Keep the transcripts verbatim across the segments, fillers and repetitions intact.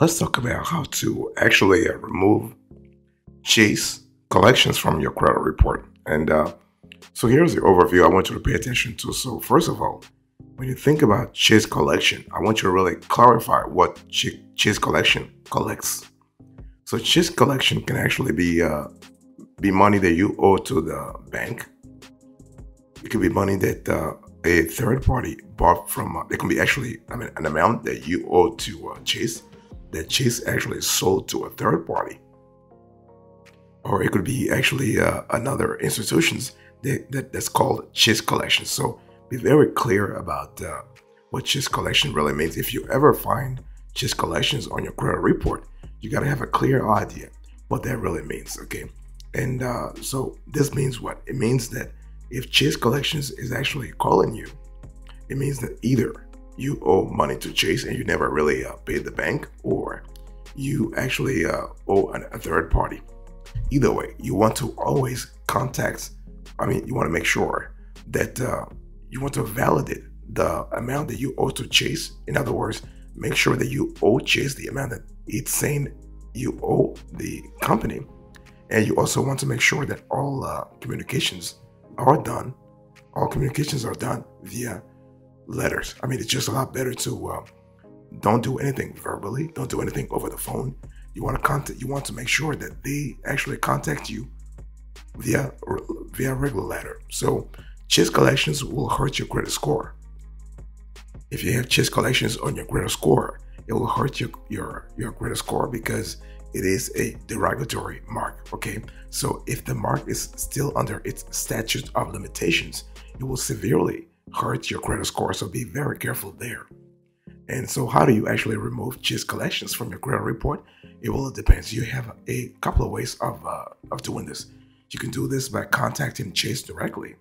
let's talk about how to actually uh, remove Chase collections from your credit report. And uh, so here's the overview I want you to pay attention to. So first of all, when you think about Chase collection, I want you to really clarify what Chase collection collects. So Chase collection can actually be uh, be money that you owe to the bank. It could be money that uh, a third party bought from. Uh, it can be actually, I mean, an amount that you owe to uh, Chase that Chase actually sold to a third party. Or it could be actually uh, another institutions that, that that's called Chase collection. So be very clear about uh, what Chase collection really means. If you ever find Chase collections on your credit report, you gotta have a clear idea what that really means, okay? And uh, so this means what? It means that if Chase collections is actually calling you, it means that either you owe money to Chase and you never really uh, paid the bank, or you actually uh, owe an, a third party. Either way, you want to always contact, I mean, you want to make sure that uh, you want to validate the amount that you owe to Chase. In other words, make sure that you owe Chase the amount that it's saying you owe the company. And you also want to make sure that all uh, communications are done. All communications are done via letters. I mean, it's just a lot better to uh, don't do anything verbally. Don't do anything over the phone. You want to contact. You want to make sure that they actually contact you via via regular letter. So Chase collections will hurt your credit score. If you have Chase collections on your credit score, it will hurt your your your credit score because it is a derogatory mark. Okay, so if the mark is still under its statute of limitations, it will severely hurt your credit score. So be very careful there. And so how do you actually remove Chase collections from your credit report? It will depends. You have a couple of ways of, uh, of doing this. You can do this by contacting Chase directly.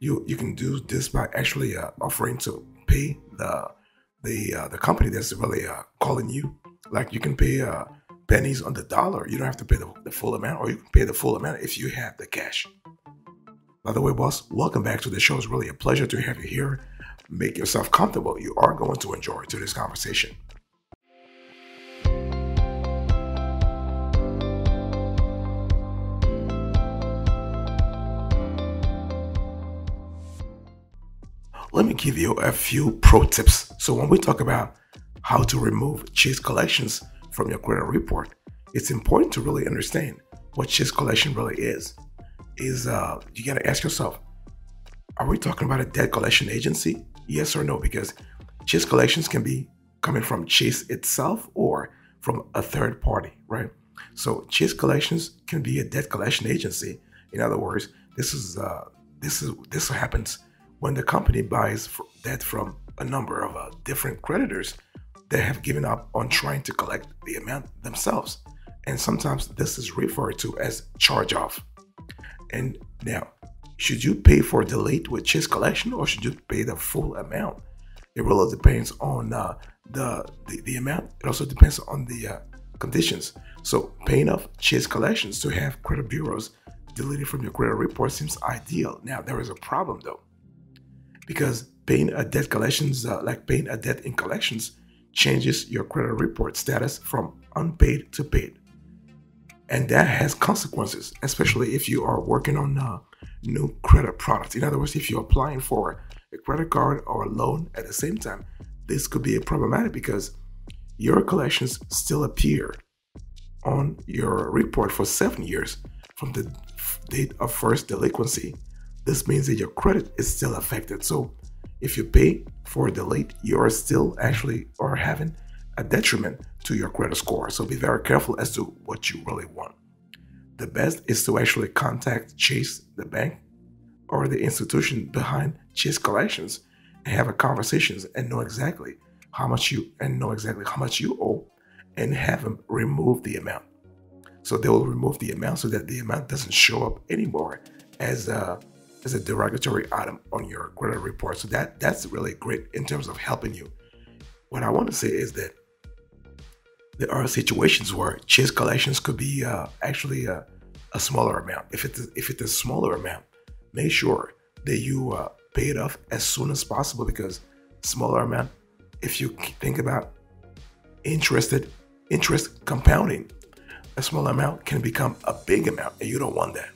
You you can do this by actually uh, offering to pay the the uh, the company that's really uh, calling you. Like you can pay uh, pennies on the dollar. You don't have to pay the, the full amount, or you can pay the full amount if you have the cash. By the way, boss, welcome back to the show. It's really a pleasure to have you here. Make yourself comfortable. You are going to enjoy today's conversation. Let me give you a few pro tips. So when we talk about how to remove Chase collections from your credit report, it's important to really understand what Chase collection really is. Is uh, you gotta ask yourself, are we talking about a debt collection agency? Yes or no? Because Chase collections can be coming from Chase itself or from a third party, right? So Chase collections can be a debt collection agency. In other words, this is uh, this is this happens when the company buys debt from a number of uh, different creditors that have given up on trying to collect the amount themselves, and sometimes this is referred to as charge-off. And now, should you pay for delayed with Chase collection, or should you pay the full amount? It really depends on uh, the, the the amount. It also depends on the uh, conditions. So paying off Chase collections to have credit bureaus deleted from your credit report seems ideal. Now there is a problem though, because paying a debt collections uh, like paying a debt in collections changes your credit report status from unpaid to paid, and that has consequences, especially if you are working on uh, new credit products. In other words, if you're applying for a credit card or a loan at the same time, this could be problematic because your collections still appear on your report for seven years from the date of first delinquency. This means that your credit is still affected. So if you pay for a delayed, you are still actually or having a detriment to your credit score. So be very careful as to what you really want. The best is to actually contact Chase, the bank, or the institution behind Chase collections and have a conversation and know exactly how much you and know exactly how much you owe and have them remove the amount. So they will remove the amount so that the amount doesn't show up anymore as a, as a derogatory item on your credit report. So that, that's really great in terms of helping you. What I want to say is that there are situations where Chase collections could be uh, actually uh, a smaller amount. If it's, if it's a smaller amount, make sure that you uh, pay it off as soon as possible, because smaller amount, if you think about interest interest compounding. A small amount can become a big amount, and you don't want that.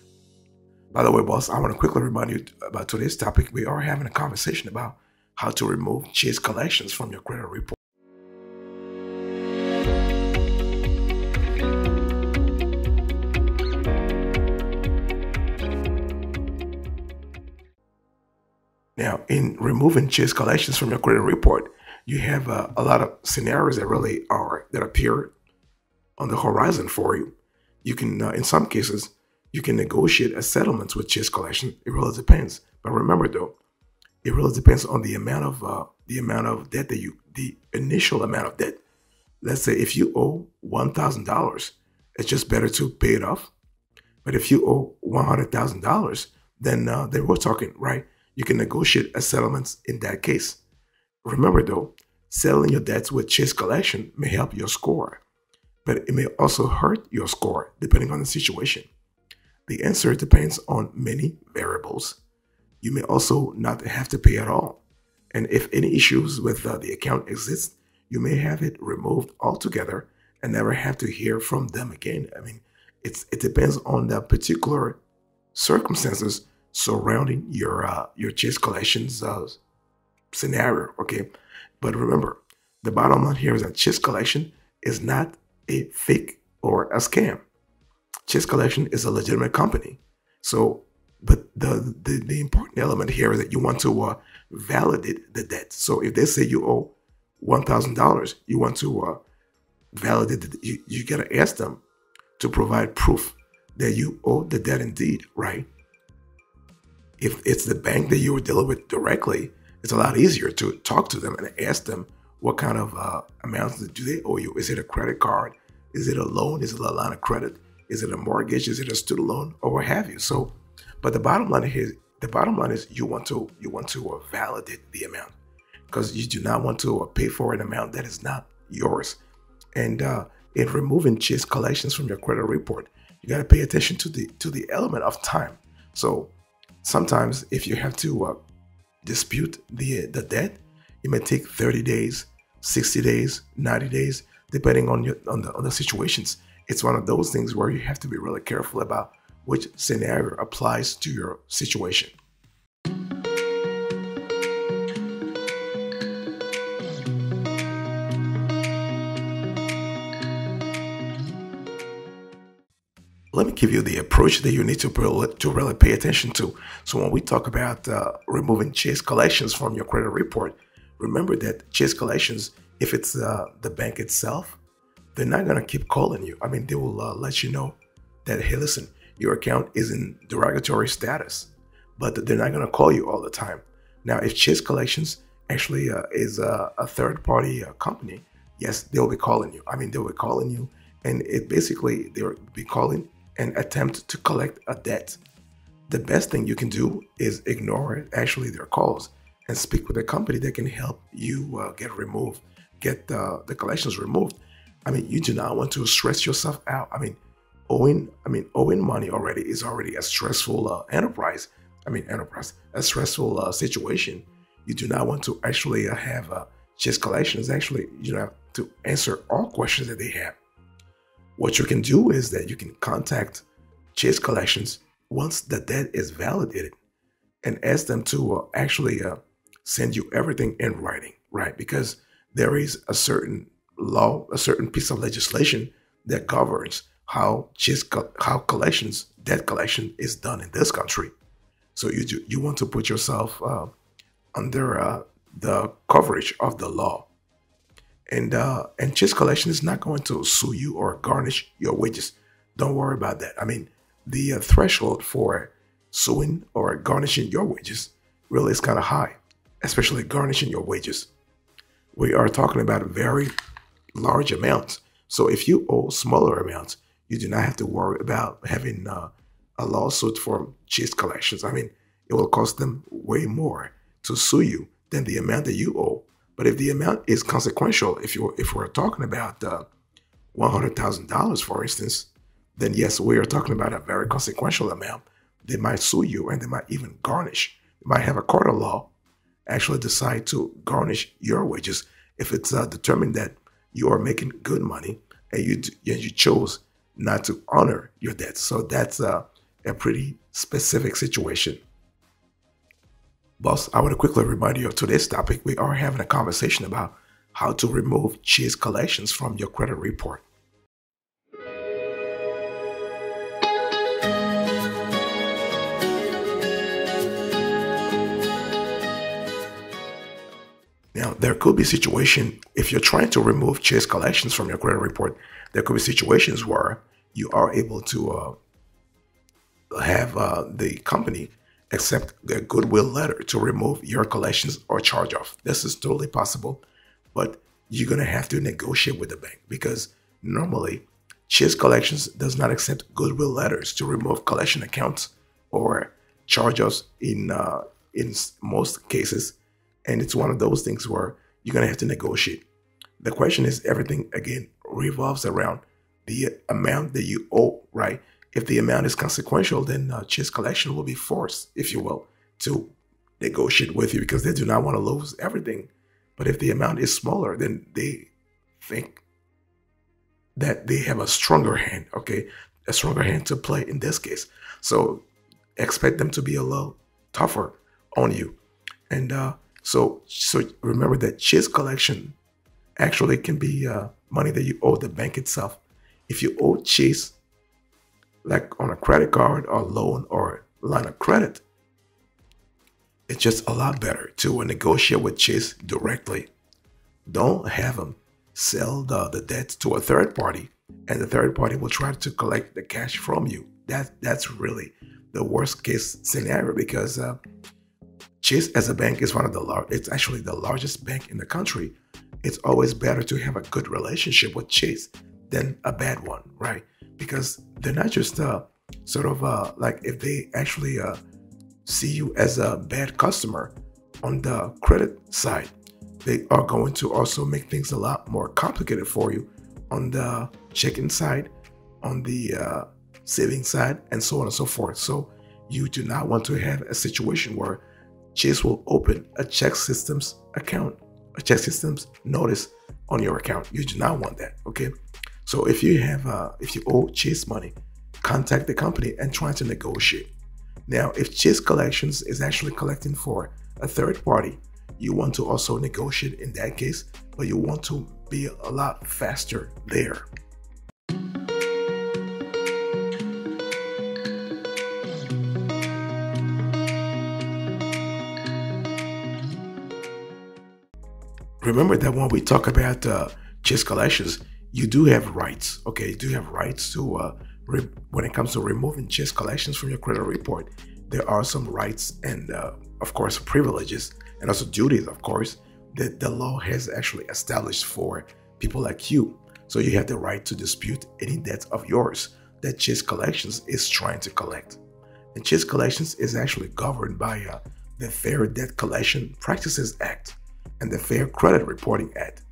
By the way, boss, I want to quickly remind you about today's topic. We are having a conversation about how to remove chase collections from your credit report. Now, in removing chase collections from your credit report, you have uh, a lot of scenarios that really are that appear on the horizon for you. You can, uh, in some cases, you can negotiate a settlement with chase collection. It really depends. But remember, though, it really depends on the amount of uh, the amount of debt that you, the initial amount of debt. Let's say if you owe one thousand dollars, it's just better to pay it off. But if you owe one hundred thousand dollars, then uh, they were talking, right? You can negotiate a settlement in that case. Remember though, settling your debts with chase collection may help your score, but it may also hurt your score depending on the situation. The answer depends on many variables. You may also not have to pay at all. And if any issues with uh, the account exist, you may have it removed altogether and never have to hear from them again. I mean, it's, it depends on the particular circumstances surrounding your uh, your chase collections uh, scenario, okay? But remember, the bottom line here is that chase collection is not a fake or a scam. Chase collection is a legitimate company. So, but the the, the important element here is that you want to uh, validate the debt. So if they say you owe one thousand dollars, you want to uh, validate the, you, you gotta ask them to provide proof that you owe the debt indeed, right? If it's the bank that you were dealing with directly, it's a lot easier to talk to them and ask them what kind of uh, amounts do they owe you. Is it a credit card? Is it a loan? Is it a line of credit? Is it a mortgage? Is it a student loan, or what have you? So, but the bottom line is the bottom line is you want to you want to uh, validate the amount, because you do not want to uh, pay for an amount that is not yours. And uh, in removing chase collections from your credit report, you got to pay attention to the to the element of time. So. Sometimes if you have to uh, dispute the, the debt, it may take thirty days, sixty days, ninety days, depending on, your, on, the, on the situations. It's one of those things where you have to be really careful about which scenario applies to your situation. Let me give you the approach that you need to really, to really pay attention to. So when we talk about uh, removing chase collections from your credit report, remember that chase collections, if it's uh, the bank itself, they're not going to keep calling you. I mean, they will uh, let you know that, hey, listen, your account is in derogatory status, but they're not going to call you all the time. Now, if chase collections actually uh, is a, a third-party uh, company, yes, they'll be calling you. I mean, they'll be calling you, and it basically they'll be calling and attempt to collect a debt. The best thing you can do is ignore actually their calls and speak with a company that can help you uh, get removed, get uh, the collections removed. I mean, you do not want to stress yourself out. I mean, owing, I mean, owing money already is already a stressful uh, enterprise. I mean, enterprise, a stressful uh, situation. You do not want to actually uh, have uh, chase collections. Actually, you don't have to answer all questions that they have. What you can do is that you can contact chase collections once the debt is validated and ask them to uh, actually uh, send you everything in writing, right? Because there is a certain law, a certain piece of legislation that governs how chase co how collections, debt collection is done in this country. So you, do, you want to put yourself uh, under uh, the coverage of the law. And uh, and chase collection is not going to sue you or garnish your wages. Don't worry about that. I mean, the uh, threshold for suing or garnishing your wages really is kind of high, especially garnishing your wages. We are talking about very large amounts. So if you owe smaller amounts, you do not have to worry about having uh, a lawsuit from chase collections. I mean, it will cost them way more to sue you than the amount that you owe. But if the amount is consequential, if you if we're talking about uh, one hundred thousand dollars, for instance, then yes, we are talking about a very consequential amount. They might sue you, and they might even garnish. They might have a court of law actually decide to garnish your wages if it's uh, determined that you are making good money and you and you chose not to honor your debt. So that's a, a pretty specific situation. Boss, I want to quickly remind you of today's topic. We are having a conversation about how to remove cheese collections from your credit report. Now, there could be situations, if you're trying to remove cheese collections from your credit report, there could be situations where you are able to uh, have uh, the company accept a goodwill letter to remove your collections or charge off. This is totally possible, but you're going to have to negotiate with the bank, because normally Chase Collections does not accept goodwill letters to remove collection accounts or charge offs in, uh, in most cases. And it's one of those things where you're going to have to negotiate. The question is, everything, again, revolves around the amount that you owe, right? If the amount is consequential, then uh, Chase Collection will be forced, if you will, to negotiate with you, because they do not want to lose everything. But if the amount is smaller, then they think that they have a stronger hand, okay? A stronger hand to play in this case. So expect them to be a little tougher on you. And uh, so, so remember that Chase Collection actually can be uh, money that you owe the bank itself. If you owe Chase, like on a credit card or loan or line of credit, it's just a lot better to negotiate with Chase directly. Don't have them sell the, the debt to a third party, and the third party will try to collect the cash from you. That, that's really the worst case scenario, because uh, Chase as a bank is one of the large, it's actually the largest bank in the country. It's always better to have a good relationship with Chase than a bad one, right? Because they're not just uh, sort of uh, like, if they actually uh, see you as a bad customer on the credit side, they are going to also make things a lot more complicated for you on the checking side, on the uh, savings side, and so on and so forth. So you do not want to have a situation where Chase will open a check systems account, a check systems notice on your account. You do not want that, okay? So if you have, uh, if you owe Chase money, contact the company and try to negotiate. Now, if Chase Collections is actually collecting for a third party, you want to also negotiate in that case, but you want to be a lot faster there. Remember that when we talk about uh, Chase Collections, you do have rights, okay? You do have rights to, uh, when it comes to removing Chase Collections from your credit report, there are some rights and, uh, of course, privileges and also duties, of course, that the law has actually established for people like you. So you have the right to dispute any debt of yours that Chase Collections is trying to collect. And Chase Collections is actually governed by uh, the Fair Debt Collection Practices Act and the Fair Credit Reporting Act.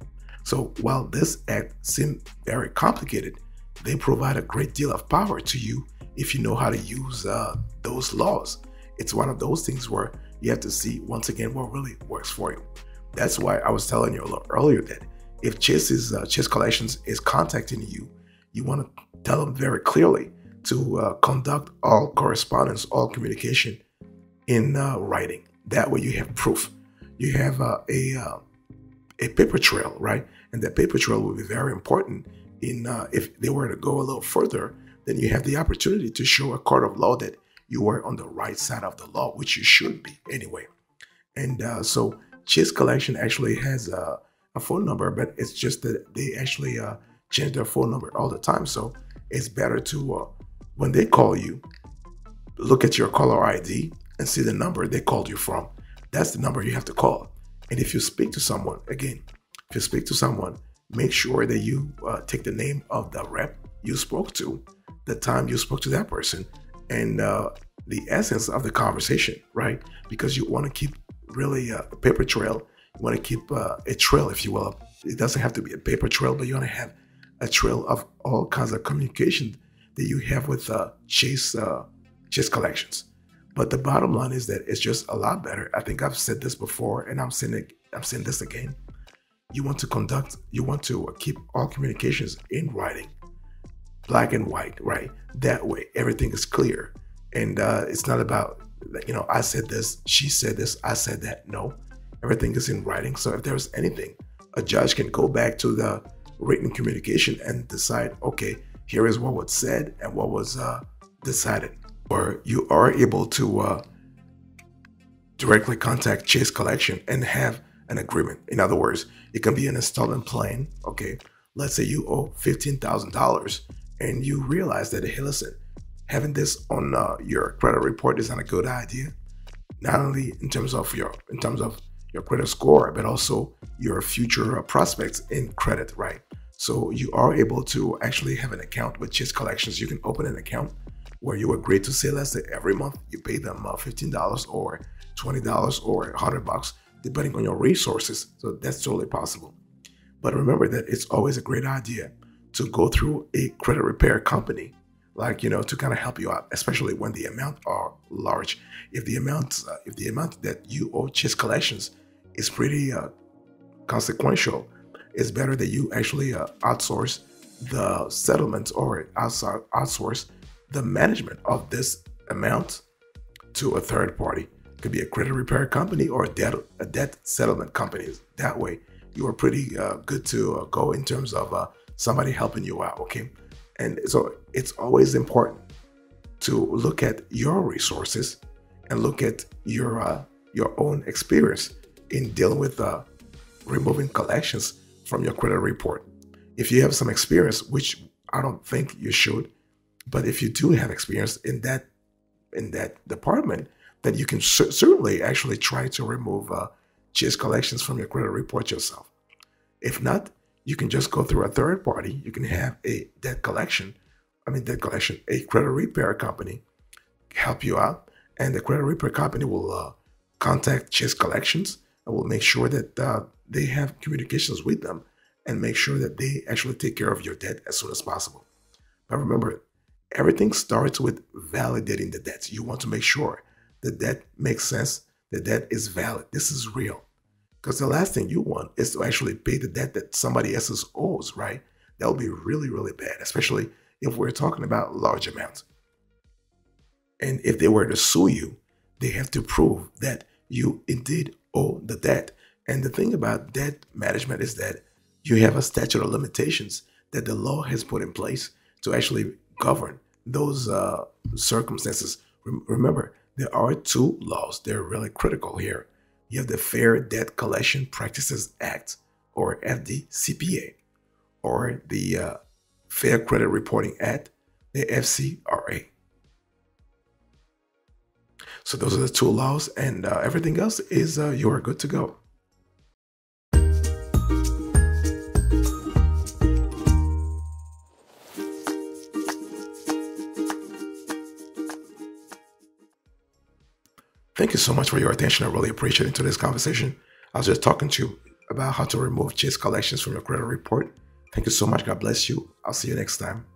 So while this act seems very complicated, they provide a great deal of power to you if you know how to use uh, those laws. It's one of those things where you have to see, once again, what really works for you. That's why I was telling you a little earlier that if Chase, is, uh, Chase Collections is contacting you, you want to tell them very clearly to uh, conduct all correspondence, all communication in uh, writing. That way you have proof. You have uh, a... Uh, a paper trail, right? And that paper trail will be very important in uh, if they were to go a little further, then you have the opportunity to show a court of law that you were on the right side of the law, which you should be anyway. And uh, so Chase Collection actually has a, a phone number, but it's just that they actually uh, change their phone number all the time. So it's better to, uh, when they call you, look at your caller I D and see the number they called you from. That's the number you have to call. And if you speak to someone, again, if you speak to someone, make sure that you uh, take the name of the rep you spoke to, the time you spoke to that person, and uh, the essence of the conversation, right? Because you want to keep really uh, a paper trail. You want to keep uh, a trail, if you will. It doesn't have to be a paper trail, but you want to have a trail of all kinds of communication that you have with uh, Chase, uh, Chase Collections. But the bottom line is that it's just a lot better. I think I've said this before, and I'm saying it, I'm saying this again. You want to conduct, you want to keep all communications in writing, black and white, right? That way, everything is clear. And uh, it's not about, you know, I said this, she said this, I said that. No, everything is in writing. So if there's anything, a judge can go back to the written communication and decide, okay, here is what was said and what was uh, decided. Or you are able to uh, directly contact Chase Collection and have an agreement. In other words, it can be an installment plan. Okay, let's say you owe fifteen thousand dollars and you realize that, hey, listen, having this on uh, your credit report is not a good idea. Not only in terms of your in terms of your credit score, but also your future prospects in credit, right? So you are able to actually have an account with Chase Collections. You can open an account where you agree to say, let's say every month you pay them uh, fifteen dollars or twenty dollars or a hundred bucks, depending on your resources. So that's totally possible. But remember that it's always a great idea to go through a credit repair company, like, you know, to kind of help you out, especially when the amounts are large. If the amount, uh, if the amount that you owe Chase Collections is pretty uh, consequential, it's better that you actually uh, outsource the settlement or outsource the management of this amount to a third party. It could be a credit repair company or a debt, a debt settlement company. That way, you are pretty uh, good to uh, go in terms of uh, somebody helping you out, okay? And so it's always important to look at your resources and look at your uh, your own experience in dealing with uh, removing collections from your credit report. If you have some experience, which I don't think you should, but if you do have experience in that in that department, then you can cer certainly actually try to remove uh, Chase Collections from your credit report yourself. If not, you can just go through a third party. You can have a debt collection, I mean debt collection, a credit repair company help you out. And the credit repair company will uh, contact Chase Collections and will make sure that uh, they have communications with them and make sure that they actually take care of your debt as soon as possible. But remember, everything starts with validating the debt. You want to make sure the debt makes sense, the debt is valid, this is real. Because the last thing you want is to actually pay the debt that somebody else owes, right? That would be really, really bad, especially if we're talking about large amounts. And if they were to sue you, they have to prove that you indeed owe the debt. And the thing about debt management is that you have a statute of limitations that the law has put in place to actually govern those uh, circumstances. Rem- remember, there are two laws. They're really critical here. You have the Fair Debt Collection Practices Act, or F D C P A, or the uh, Fair Credit Reporting Act, the F C R A. So those are the two laws, and uh, everything else is uh, you are good to go. Thank you so much for your attention. I really appreciate it. In today's conversation, I was just talking to you about how to remove Chase Collections from your credit report. Thank you so much. God bless you. I'll see you next time.